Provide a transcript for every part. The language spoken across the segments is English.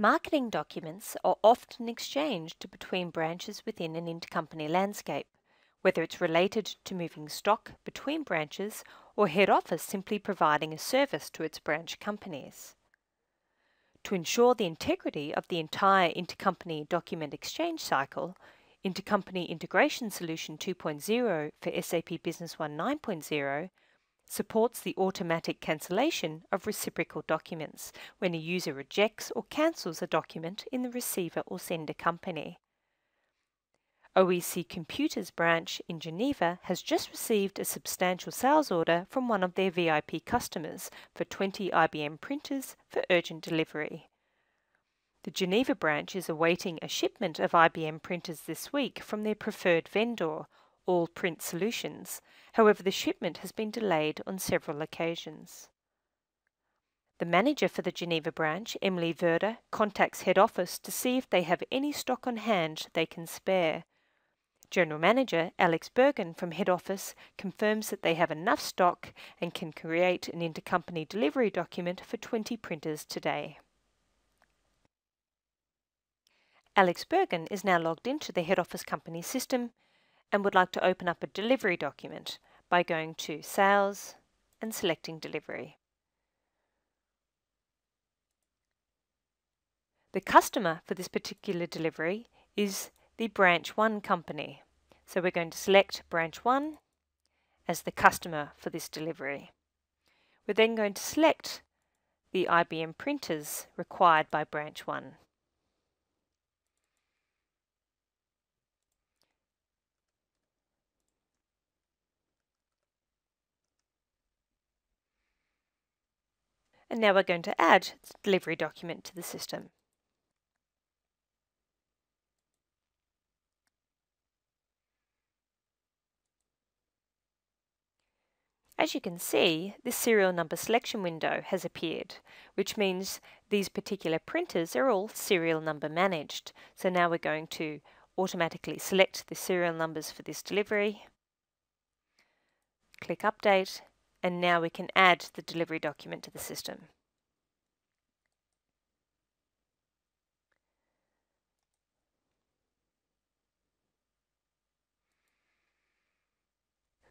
Marketing documents are often exchanged between branches within an intercompany landscape, whether it's related to moving stock between branches or head office simply providing a service to its branch companies. To ensure the integrity of the entire intercompany document exchange cycle, Intercompany Integration Solution 2.0 for SAP Business One 9.0 supports the automatic cancellation of reciprocal documents when a user rejects or cancels a document in the receiver or sender company. OEC Computers branch in Geneva has just received a substantial sales order from one of their VIP customers for 20 IBM printers for urgent delivery. The Geneva branch is awaiting a shipment of IBM printers this week from their preferred vendor, All Print Solutions. However, the shipment has been delayed on several occasions. The manager for the Geneva branch, Emily Werder, contacts head office to see if they have any stock on hand they can spare. General Manager Alex Bergen from head office confirms that they have enough stock and can create an intercompany delivery document for 20 printers today. Alex Bergen is now logged into the head office company system and would like to open up a delivery document by going to Sales and selecting Delivery. The customer for this particular delivery is the Branch 1 company, so we're going to select Branch 1 as the customer for this delivery. We're then going to select the IBM printers required by Branch 1. And now we're going to add the delivery document to the system. As you can see, the serial number selection window has appeared, which means these particular printers are all serial number managed. So now we're going to automatically select the serial numbers for this delivery, click Update, and now we can add the delivery document to the system.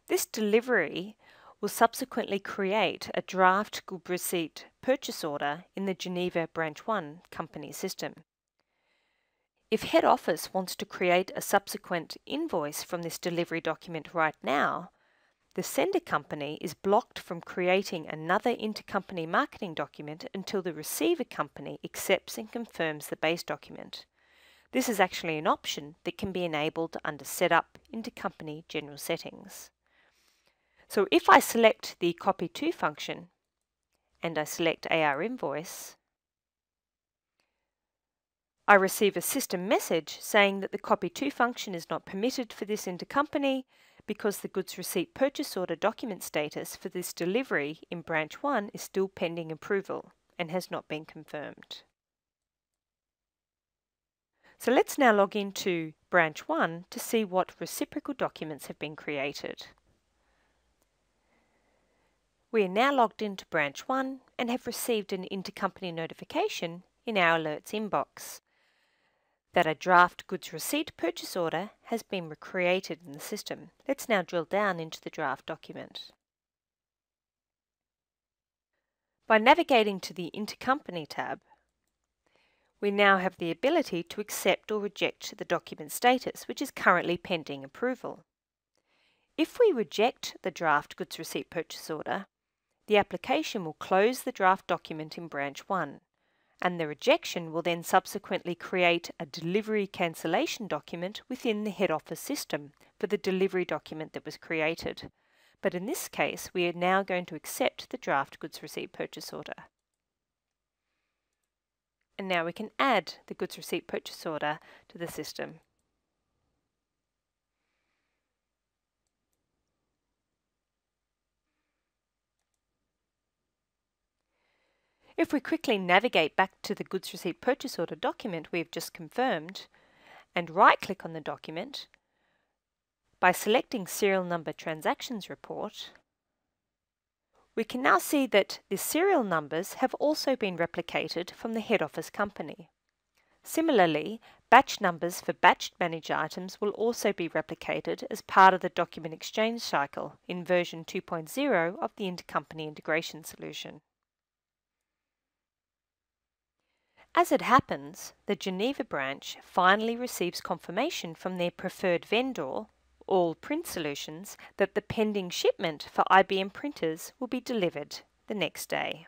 This delivery will subsequently create a draft good receipt purchase order in the Geneva Branch 1 company system. If head office wants to create a subsequent invoice from this delivery document right now, the sender company is blocked from creating another intercompany marketing document until the receiver company accepts and confirms the base document. This is actually an option that can be enabled under Setup Intercompany General Settings. So if I select the Copy To function and I select AR Invoice, I receive a system message saying that the Copy To function is not permitted for this intercompany because the goods receipt purchase order document status for this delivery in Branch 1 is still pending approval and has not been confirmed. So let's now log into Branch 1 to see what reciprocal documents have been created. We are now logged into Branch 1 and have received an intercompany notification in our alerts inbox that a draft goods receipt purchase order has been recreated in the system. Let's now drill down into the draft document. By navigating to the Intercompany tab, we now have the ability to accept or reject the document status, which is currently pending approval. If we reject the draft goods receipt purchase order, the application will close the draft document in Branch 1. And the rejection will then subsequently create a delivery cancellation document within the head office system for the delivery document that was created. But in this case, we are now going to accept the draft goods receipt purchase order. And now we can add the goods receipt purchase order to the system. If we quickly navigate back to the goods receipt purchase order document we have just confirmed and right-click on the document, by selecting Serial Number Transactions Report, we can now see that the serial numbers have also been replicated from the head office company. Similarly, batch numbers for batched managed items will also be replicated as part of the document exchange cycle in version 2.0 of the Intercompany Integration Solution. As it happens, the Geneva branch finally receives confirmation from their preferred vendor, All Print Solutions, that the pending shipment for IBM printers will be delivered the next day.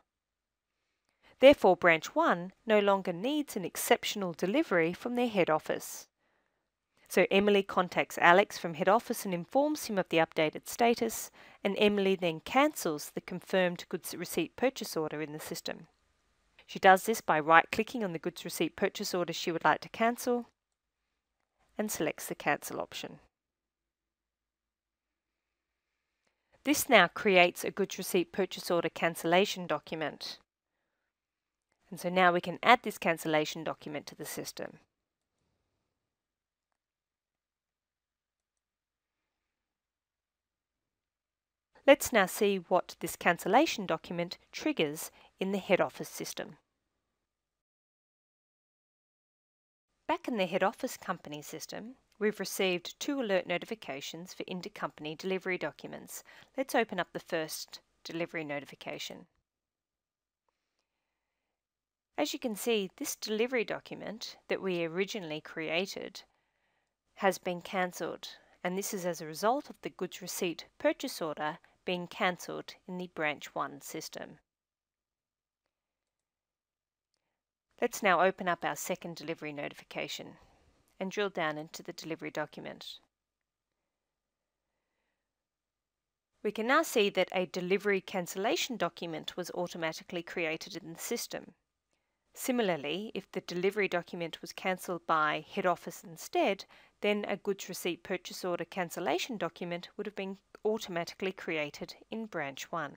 Therefore, Branch 1 no longer needs an exceptional delivery from their head office. So Emily contacts Alex from head office and informs him of the updated status, and Emily then cancels the confirmed goods receipt purchase order in the system. She does this by right-clicking on the goods receipt purchase order she would like to cancel and selects the cancel option. This now creates a goods receipt purchase order cancellation document. And so now we can add this cancellation document to the system. Let's now see what this cancellation document triggers in the head office system. Back in the head office company system, we've received 2 alert notifications for intercompany delivery documents. Let's open up the first delivery notification. As you can see, this delivery document that we originally created has been cancelled, and this is as a result of the goods receipt purchase order being cancelled in the Branch 1 system. Let's now open up our second delivery notification and drill down into the delivery document. We can now see that a delivery cancellation document was automatically created in the system. Similarly, if the delivery document was cancelled by head office instead, then a goods receipt purchase order cancellation document would have been automatically created in Branch 1.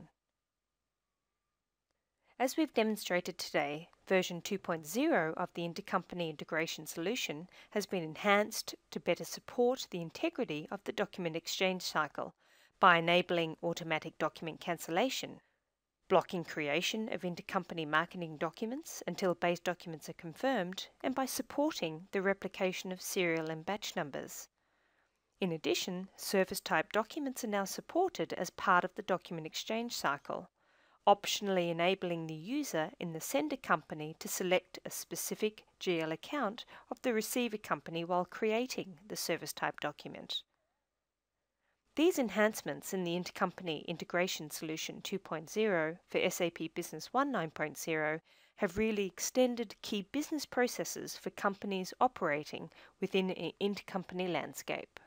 As we've demonstrated today, version 2.0 of the Intercompany Integration Solution has been enhanced to better support the integrity of the document exchange cycle by enabling automatic document cancellation, blocking creation of intercompany marketing documents until base documents are confirmed, and by supporting the replication of serial and batch numbers. In addition, service type documents are now supported as part of the document exchange cycle, optionally enabling the user in the sender company to select a specific GL account of the receiver company while creating the service type document. These enhancements in the Intercompany Integration Solution 2.0 for SAP Business 19.0 have really extended key business processes for companies operating within an intercompany landscape.